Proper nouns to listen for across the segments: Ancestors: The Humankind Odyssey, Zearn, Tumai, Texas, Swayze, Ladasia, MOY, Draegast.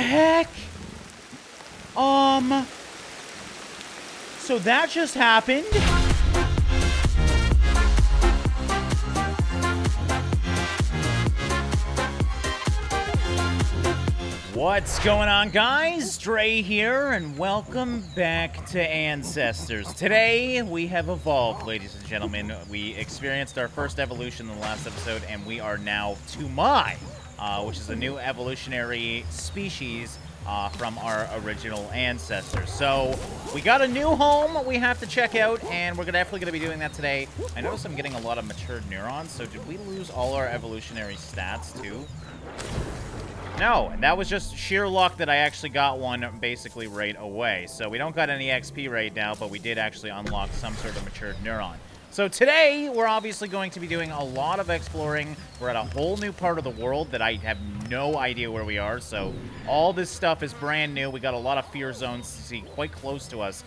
heck? So that just happened. What's going on, guys? Dre here, and welcome back to Ancestors. Today, we have evolved, ladies and gentlemen. We experienced our first evolution in the last episode, and we are now Tumai, which is a new evolutionary species from our original ancestors. So, we got a new home we have to check out, and we're definitely going to be doing that today. I notice I'm getting a lot of matured neurons, so did we lose all our evolutionary stats, too? No, and that was just sheer luck that I actually got one basically right away. So we don't got any XP right now, but we did actually unlock some sort of matured neuron. So today, we're obviously going to be doing a lot of exploring. We're at a whole new part of the world that I have no idea where we are. So all this stuff is brand new. We got a lot of fear zones to see quite close to us.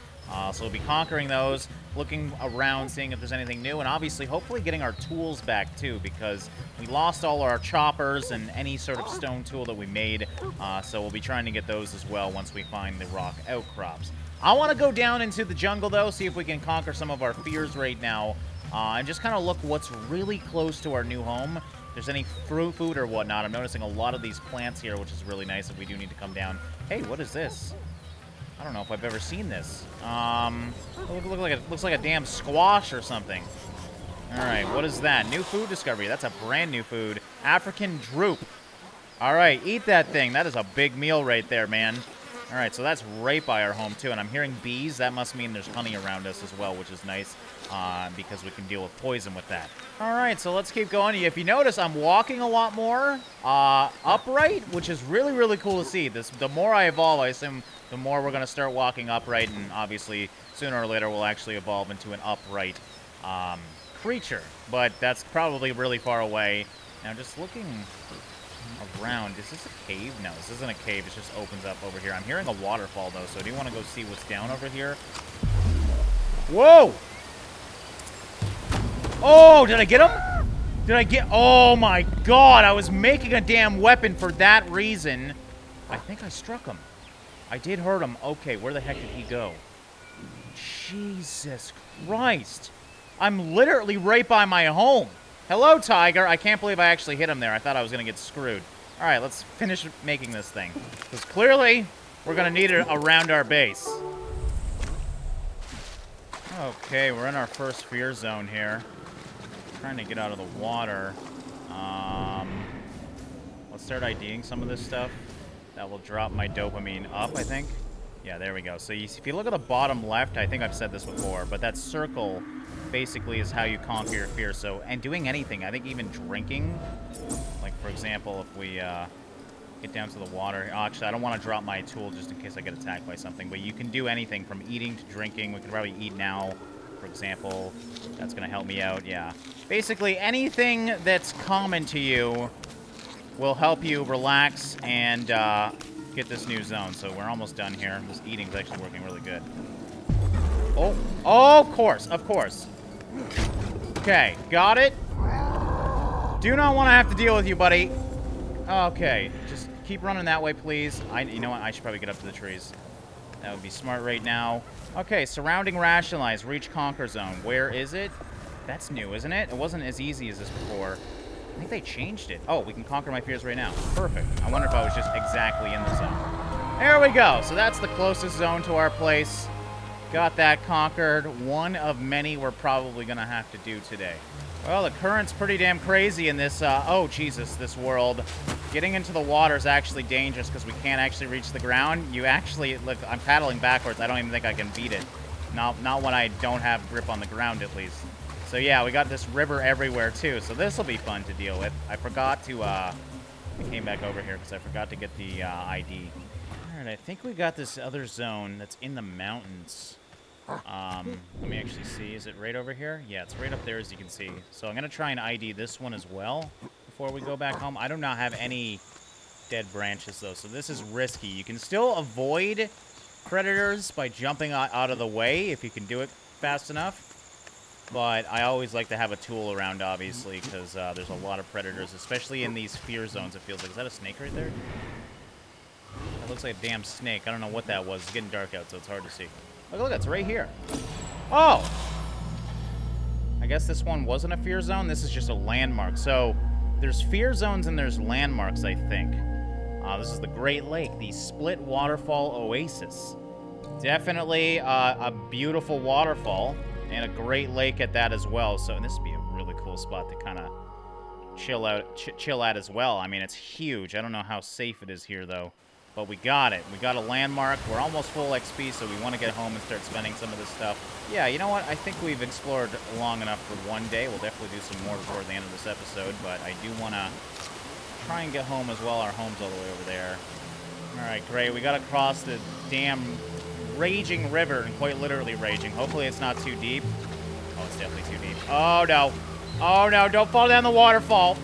So we'll be conquering those, looking around, seeing if there's anything new, and obviously, hopefully getting our tools back, too, because we lost all our choppers and any sort of stone tool that we made, so we'll be trying to get those as well once we find the rock outcrops. I want to go down into the jungle, though, see if we can conquer some of our fears right now, and just kind of look what's really close to our new home. If there's any fruit, food, or whatnot. I'm noticing a lot of these plants here, which is really nice if we do need to come down. Hey, what is this? I don't know if I've ever seen this. It looks like a damn squash or something. All right, what is that? New food discovery. That's a brand new food. African droop. All right, eat that thing. That is a big meal right there, man. All right, so that's right by our home, too. And I'm hearing bees. That must mean there's honey around us as well, which is nice because we can deal with poison with that. All right, so let's keep going. If you notice, I'm walking a lot more upright, which is really, really cool to see. The more I evolve, I assume, the more we're going to start walking upright, and obviously, sooner or later, we'll actually evolve into an upright creature. But that's probably really far away. Now, just looking around, is this a cave? No, this isn't a cave. It just opens up over here. I'm hearing a waterfall, though, so I do want to go see what's down over here. Whoa! Oh, did I get him? Oh, my God! I was making a damn weapon for that reason. I think I struck him. I did hurt him. Okay, where the heck did he go? Jesus Christ. I'm literally right by my home. Hello, tiger. I can't believe I actually hit him there. I thought I was going to get screwed. All right, let's finish making this thing, because clearly we're going to need it around our base. Okay, we're in our first fear zone here. I'm trying to get out of the water. Let's start IDing some of this stuff. That will drop my dopamine up, I think. Yeah, there we go. So if you look at the bottom left, I think I've said this before, but that circle basically is how you conquer your fear. So, and doing anything, I think even drinking. Like, for example, if we get down to the water. Oh, actually, I don't want to drop my tool just in case I get attacked by something. But you can do anything from eating to drinking. We can probably eat now, for example. That's going to help me out, yeah. Basically, anything that's common to you will help you relax and get this new zone. So we're almost done here. This eating's actually working really good. Oh, of course, of course. Okay, got it. Do not want to have to deal with you, buddy. Okay, just keep running that way, please. You know what? I should probably get up to the trees. That would be smart right now. Okay, surrounding rationalize, reach conquer zone. Where is it? That's new, isn't it? It wasn't as easy as this before. I think they changed it. Oh, we can conquer my fears right now. Perfect. I wonder if I was just exactly in the zone. There we go. So that's the closest zone to our place. Got that conquered. One of many we're probably going to have to do today. Well, the current's pretty damn crazy in this, oh, Jesus, this world. Getting into the water is actually dangerous because we can't actually reach the ground. You actually, look, I'm paddling backwards. I don't even think I can beat it. Not when I don't have grip on the ground, at least. So yeah, we got this river everywhere too, so this will be fun to deal with. I forgot to, I came back over here because I forgot to get the ID. Alright, I think we got this other zone that's in the mountains. Let me actually see, is it right over here? Yeah, it's right up there as you can see. So I'm going to try and ID this one as well before we go back home. I do not have any dead branches though, so this is risky. You can still avoid predators by jumping out of the way if you can do it fast enough. But I always like to have a tool around, obviously, because there's a lot of predators, especially in these fear zones, it feels like. Is that a snake right there? That looks like a damn snake. I don't know what that was. It's getting dark out, so it's hard to see. Look, look, it's right here. Oh! I guess this one wasn't a fear zone. This is just a landmark. So there's fear zones and there's landmarks, I think. This is the Great Lake, the Split Waterfall Oasis. Definitely a beautiful waterfall and a great lake at that as well. So this would be a really cool spot to kind of chill at as well. I mean, it's huge. I don't know how safe it is here, though. But we got it. We got a landmark. We're almost full XP, so we want to get home and start spending some of this stuff. Yeah, you know what? I think we've explored long enough for one day. We'll definitely do some more before the end of this episode, but I do want to try and get home as well. Our home's all the way over there. All right, great. We got to cross the damn raging river, and quite literally raging. Hopefully it's not too deep. Oh, it's definitely too deep. Oh, no. Oh, no. Don't fall down the waterfall.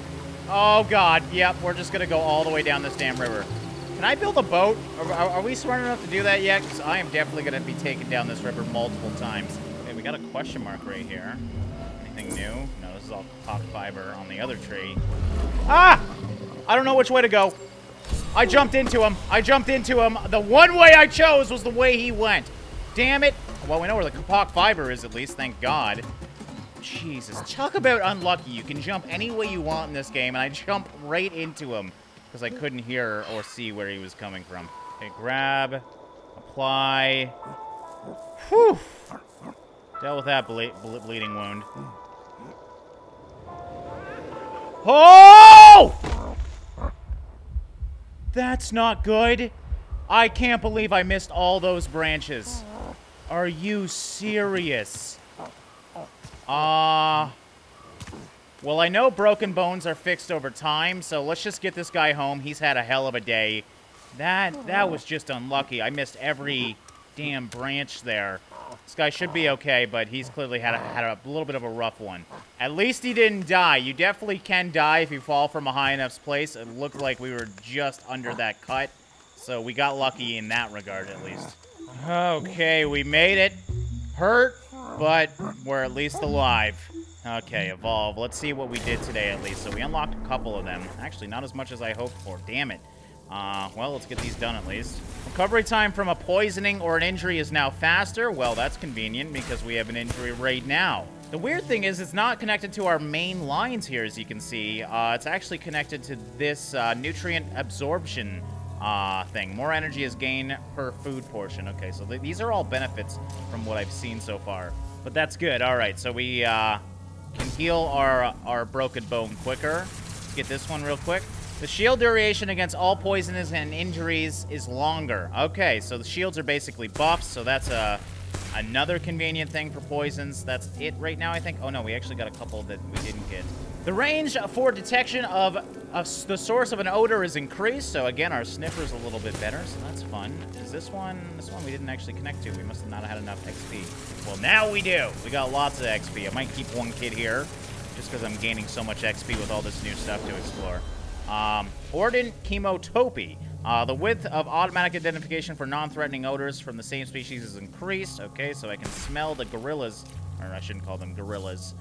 Oh, God. Yep, we're just going to go all the way down this damn river. Can I build a boat? Are we smart enough to do that yet? Because I am definitely going to be taken down this river multiple times. Okay, we got a question mark right here. Anything new? No, this is all pop fiber on the other tree. Ah! I don't know which way to go. I jumped into him. I jumped into him. The one way I chose was the way he went. Damn it. Well, we know where the pop fiber is, at least. Thank God. Jesus. Talk about unlucky. You can jump any way you want in this game, and I jump right into him. Because I couldn't hear or see where he was coming from. Okay, grab, apply. Whew! Dealt with that bleeding wound. Oh! That's not good. I can't believe I missed all those branches. Are you serious? Well, I know broken bones are fixed over time, so let's just get this guy home. He's had a hell of a day. That was just unlucky. I missed every damn branch there. This guy should be okay, but he's clearly had a little bit of a rough one. At least he didn't die. You definitely can die if you fall from a high enough place. It looked like we were just under that cut, so we got lucky in that regard at least. Okay, we made it. Hurt, but we're at least alive. Okay, evolve. Let's see what we did today, at least. So we unlocked a couple of them. Actually, not as much as I hoped for. Damn it. Well, let's get these done, at least. Recovery time from a poisoning or an injury is now faster. Well, that's convenient, because we have an injury right now. The weird thing is, it's not connected to our main lines here, as you can see. It's actually connected to this nutrient absorption thing. More energy is gained per food portion. Okay, so these are all benefits from what I've seen so far. But that's good. All right, so we... can heal our broken bone quicker. Let's get this one real quick. The shield duration against all poisons and injuries is longer. Okay, so the shields are basically buffs, so that's another convenient thing for poisons. That's it right now, I think. Oh, no, we actually got a couple that we didn't get. The range for detection of the source of an odor is increased, so again, our sniffer's a little bit better, so that's fun. Is this one we didn't actually connect to? We must have not had enough XP. Well, now we do! We got lots of XP. I might keep one kid here, just because I'm gaining so much XP with all this new stuff to explore. Ordnant Chemotopy. The width of automatic identification for non-threatening odors from the same species is increased. Okay, so I can smell the gorillas, or I shouldn't call them gorillas,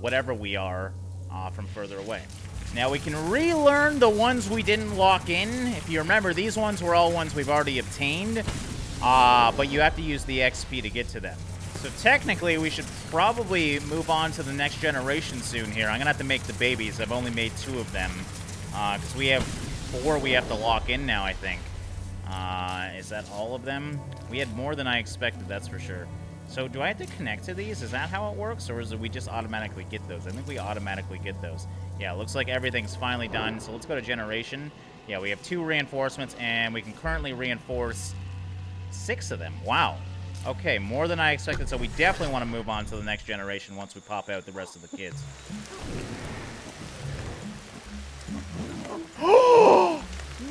whatever we are. From further away. Now we can relearn the ones we didn't lock in. If you remember, these ones were all ones we've already obtained, but you have to use the XP to get to them. So technically, we should probably move on to the next generation soon here. I'm gonna have to make the babies. I've only made 2 of them, because we have 4 we have to lock in now, I think. Is that all of them? We had more than I expected, that's for sure. So do I have to connect to these? Is that how it works? Or is it we just automatically get those? I think we automatically get those. Yeah, it looks like everything's finally done. So let's go to generation. Yeah, we have 2 reinforcements, and we can currently reinforce 6 of them. Wow. Okay, more than I expected. So we definitely want to move on to the next generation once we pop out the rest of the kids.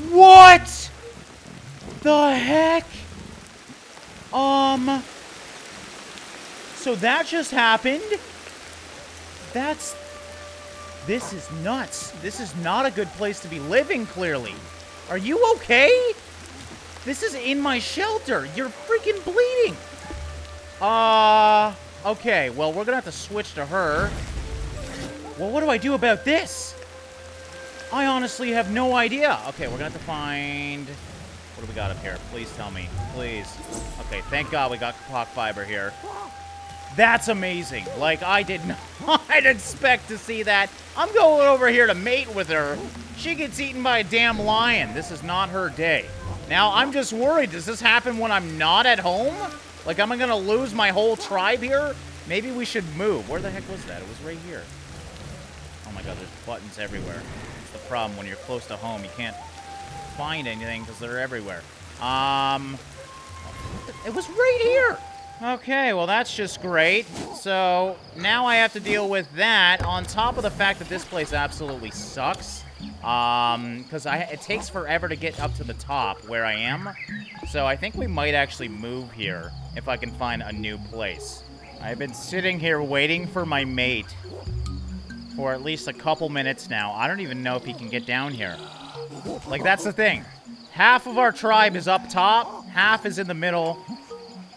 What the heck? So that just happened. This is nuts. This is not a good place to be living, clearly. Are you okay? This is in my shelter. You're freaking bleeding. Okay. Well, we're gonna have to switch to her. Well, what do I do about this? I honestly have no idea. Okay, we're gonna have to find What do we got up here? Please tell me. Please. Okay, thank God we got clock fiber here. That's amazing. Like, I did not expect to see that. I'm going over here to mate with her. She gets eaten by a damn lion. This is not her day. Now, I'm just worried. Does this happen when I'm not at home? Like, am I going to lose my whole tribe here? Maybe we should move. Where the heck was that? It was right here. Oh, my God. There's buttons everywhere. It's the problem. When you're close to home, you can't find anything because they're everywhere. It was right here. Okay, well, that's just great. So now I have to deal with that on top of the fact that this place absolutely sucks. Because it takes forever to get up to the top where I am. So I think we might actually move here if I can find a new place. I've been sitting here waiting for my mate for at least a couple minutes now. I don't even know if he can get down here. Like, that's the thing. Half of our tribe is up top, half is in the middle.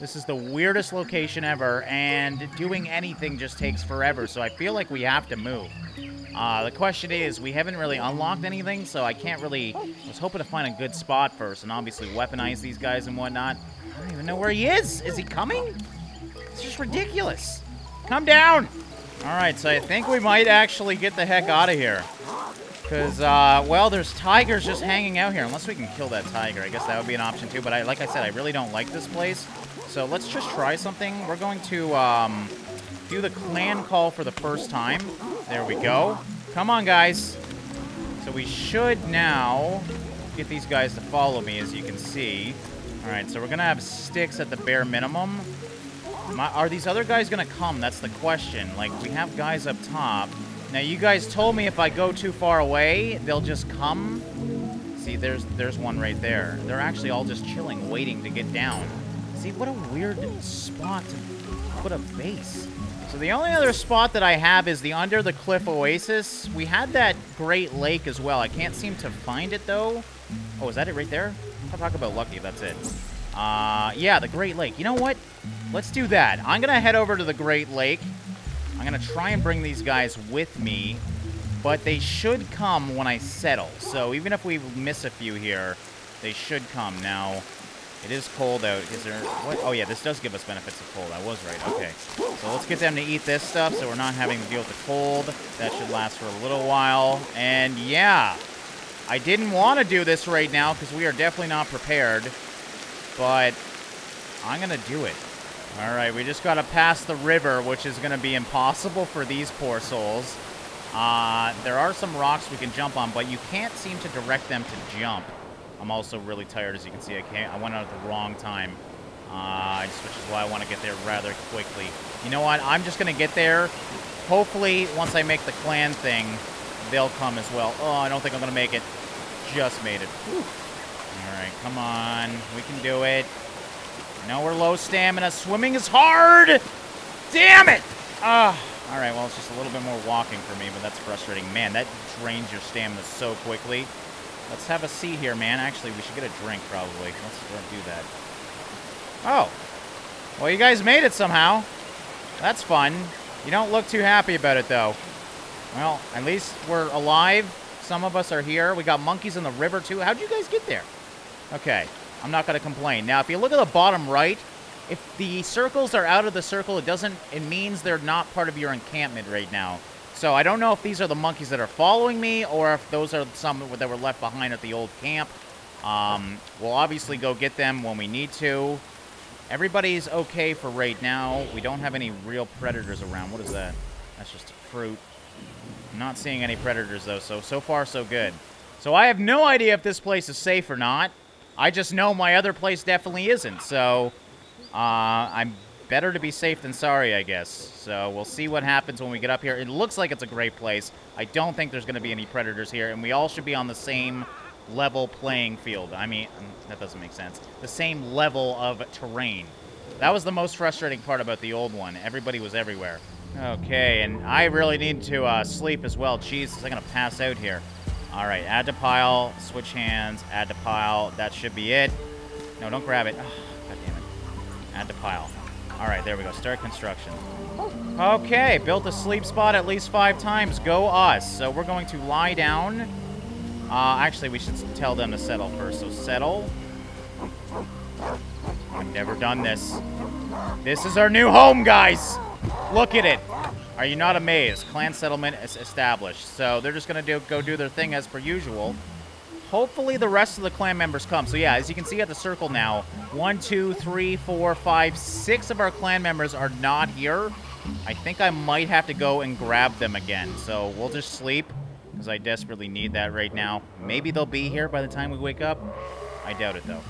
This is the weirdest location ever, and doing anything just takes forever, so I feel like we have to move. The question is, we haven't really unlocked anything, so I can't really... I was hoping to find a good spot first, and obviously weaponize these guys and whatnot. I don't even know where he is! Is he coming? It's just ridiculous! Come down! Alright, so I think we might actually get the heck out of here. Because, well, there's tigers just hanging out here. Unless we can kill that tiger, I guess that would be an option too, but like I said, I really don't like this place. So let's just try something. We're going to do the clan call for the first time. There we go. Come on, guys. So we should now get these guys to follow me, as you can see. All right, so we're going to have sticks at the bare minimum. Are these other guys going to come? That's the question. Like, we have guys up top. Now, you guys told me if I go too far away, they'll just come. See, there's one right there. They're actually all just chilling, waiting to get down. See, what a weird spot to put a base. So the only other spot that I have is the Under the Cliff Oasis. We had that Great Lake as well. I can't seem to find it, though. Oh, is that it right there? I'll talk about lucky if that's it. Yeah, the Great Lake. You know what? Let's do that. I'm going to head over to the Great Lake. I'm going to try and bring these guys with me, but they should come when I settle. So even if we miss a few here, they should come now. It is cold out. Is there... What? Oh, yeah, this does give us benefits of cold. I was right. Okay. So let's get them to eat this stuff so we're not having to deal with the cold. That should last for a little while. And, yeah, I didn't want to do this right now because we are definitely not prepared. But I'm going to do it. All right, we just got to pass the river, which is going to be impossible for these poor souls. There are some rocks we can jump on, but you can't seem to direct them to jump. I'm also really tired, as you can see. I went out at the wrong time, which is why I want to get there rather quickly. You know what? I'm just going to get there. Hopefully, once I make the clan thing, they'll come as well. Oh, I don't think I'm going to make it. Just made it. Whew. All right, come on. We can do it. I know we're low stamina. Swimming is hard. Damn it. All right, well, it's just a little bit more walking for me, but that's frustrating. Man, that drains your stamina so quickly. Let's have a seat here, man. Actually, we should get a drink, probably. Let's do that. Oh. Well, you guys made it somehow. That's fun. You don't look too happy about it, though. Well, at least we're alive. Some of us are here. We got monkeys in the river, too. How'd you guys get there? Okay. I'm not going to complain. Now, if you look at the bottom right, if the circles are out of the circle, it means they're not part of your encampment right now. So I don't know if these are the monkeys that are following me or if those are some that were left behind at the old camp. We'll obviously go get them when we need to. Everybody's okay for right now. We don't have any real predators around. What is that? That's just fruit. I'm not seeing any predators, though, so far, so good. So I have no idea if this place is safe or not. I just know my other place definitely isn't, so I'm... Better to be safe than sorry, I guess. So we'll see what happens when we get up here. It looks like it's a great place. I don't think there's going to be any predators here, and we all should be on the same level playing field. I mean, that doesn't make sense. The same level of terrain. That was the most frustrating part about the old one. Everybody was everywhere. Okay, and I really need to sleep as well. Jesus, I'm going to pass out here. All right, add to pile, switch hands, add to pile. That should be it. No, don't grab it. Oh, God damn it. Add to pile. All right, there we go. Start construction. Okay, built a sleep spot at least 5 times. Go us. So we're going to lie down. Actually, we should tell them to settle first. So settle. I've never done this. This is our new home, guys. Look at it. Are you not amazed? Clan settlement is established. So they're just going to go do their thing as per usual. Hopefully the rest of the clan members come. So yeah, as you can see at the circle now, 6 of our clan members are not here. I think I might have to go and grab them again. So we'll just sleep because I desperately need that right now. Maybe they'll be here by the time we wake up. I doubt it though.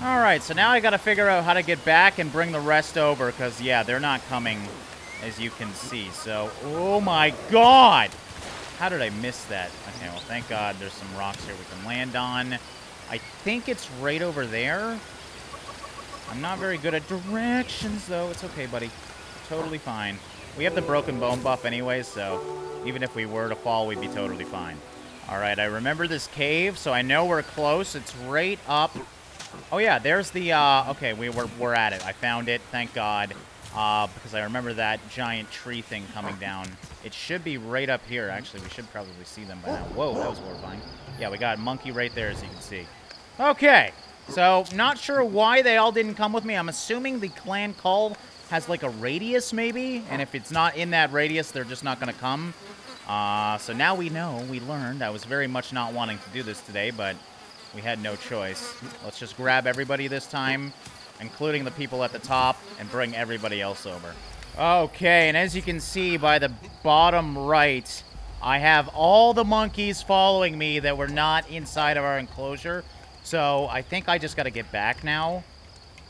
All right, so now I got to figure out how to get back and bring the rest over because, yeah, they're not coming, as you can see. So, oh my God! How did I miss that? Okay, well, thank God there's some rocks here we can land on. I think it's right over there. I'm not very good at directions, though. It's okay, buddy. Totally fine. We have the broken bone buff anyway, so even if we were to fall, we'd be totally fine. All right, I remember this cave, so I know we're close. It's right up... Oh, yeah, there's the, okay, we're at it. I found it, thank God, because I remember that giant tree thing coming down. It should be right up here, actually. We should probably see them by now. Whoa, that was horrifying. Yeah, we got a monkey right there, as you can see. Okay, so not sure why they all didn't come with me. I'm assuming the clan call has, like, a radius, maybe, and if it's not in that radius, they're just not going to come. So now we know, we learned. I was very much not wanting to do this today, but... we had no choice. Let's just grab everybody this time, including the people at the top, and bring everybody else over. Okay, and as you can see by the bottom right, I have all the monkeys following me that were not inside of our enclosure. So I think I just got to get back now.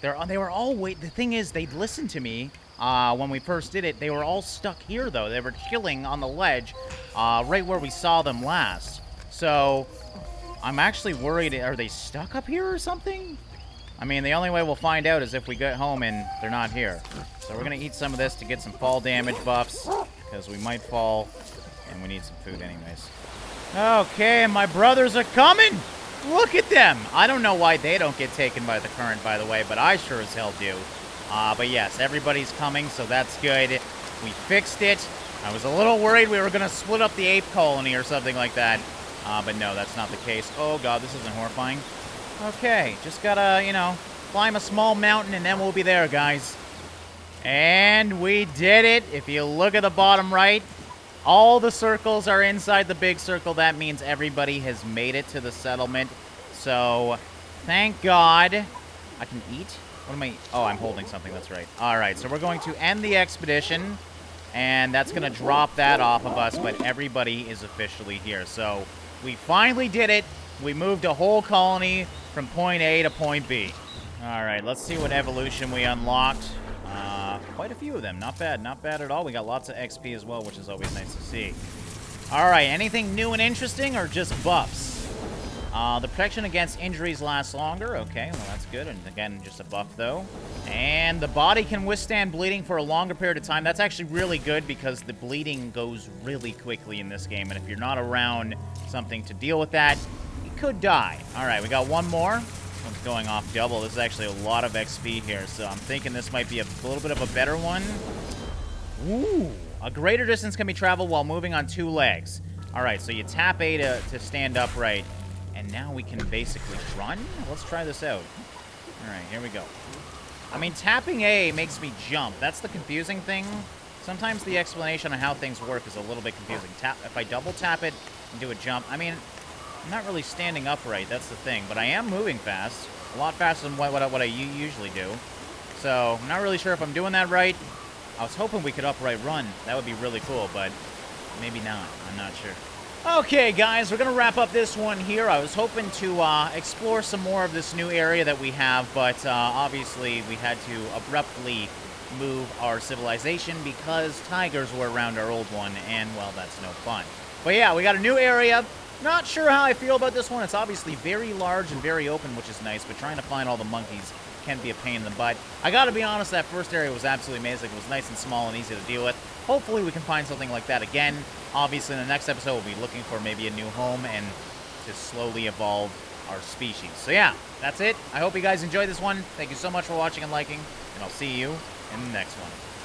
They were all wait. The thing is, they'd listened to me when we first did it. They were all stuck here, though. They were chilling on the ledge right where we saw them last. So... I'm actually worried, are they stuck up here or something? I mean, the only way we'll find out is if we get home and they're not here. So we're going to eat some of this to get some fall damage buffs, because we might fall, and we need some food anyways. Okay, my brothers are coming! Look at them! I don't know why they don't get taken by the current, by the way, but I sure as hell do. But yes, everybody's coming, so that's good. We fixed it. I was a little worried we were going to split up the ape colony or something like that. But no, that's not the case. Oh, God, this isn't horrifying. Okay, just gotta, you know, climb a small mountain and then we'll be there, guys. And we did it. If you look at the bottom right, all the circles are inside the big circle. That means everybody has made it to the settlement. So, thank God. I can eat? What am I? Oh, I'm holding something. That's right. All right, so we're going to end the expedition. And that's going to drop that off of us. But everybody is officially here. So... we finally did it. We moved a whole colony from point A to point B. All right, let's see what evolution we unlocked. Quite a few of them. Not bad. Not bad at all. We got lots of XP as well, which is always nice to see. All right, anything new and interesting or just buffs? The protection against injuries lasts longer. Okay, well, that's good. And again, just a buff, though. And the body can withstand bleeding for a longer period of time. That's actually really good because the bleeding goes really quickly in this game. And if you're not around something to deal with that, you could die. All right, we got one more. This one's going off double. This is actually a lot of XP here. So I'm thinking this might be a little bit of a better one. Ooh. A greater distance can be traveled while moving on 2 legs. All right, so you tap A to stand upright. And now we can basically run? Let's try this out. All right, here we go. I mean, tapping A makes me jump. That's the confusing thing. Sometimes the explanation on how things work is a little bit confusing. If I double tap it and do a jump, I mean, I'm not really standing upright. That's the thing. But I am moving fast. A lot faster than what I usually do. So I'm not really sure if I'm doing that right. I was hoping we could upright run. That would be really cool, but maybe not. I'm not sure. Okay, guys, we're going to wrap up this one here. I was hoping to explore some more of this new area that we have, but obviously we had to abruptly move our civilization because tigers were around our old one, and, well, that's no fun. But, yeah, we got a new area. Not sure how I feel about this one. It's obviously very large and very open, which is nice, but trying to find all the monkeys can be a pain in the butt. I got to be honest, that first area was absolutely amazing. It was nice and small and easy to deal with. Hopefully we can find something like that again. Obviously, in the next episode, we'll be looking for maybe a new home and to slowly evolve our species. So, yeah, that's it. I hope you guys enjoyed this one. Thank you so much for watching and liking, and I'll see you in the next one.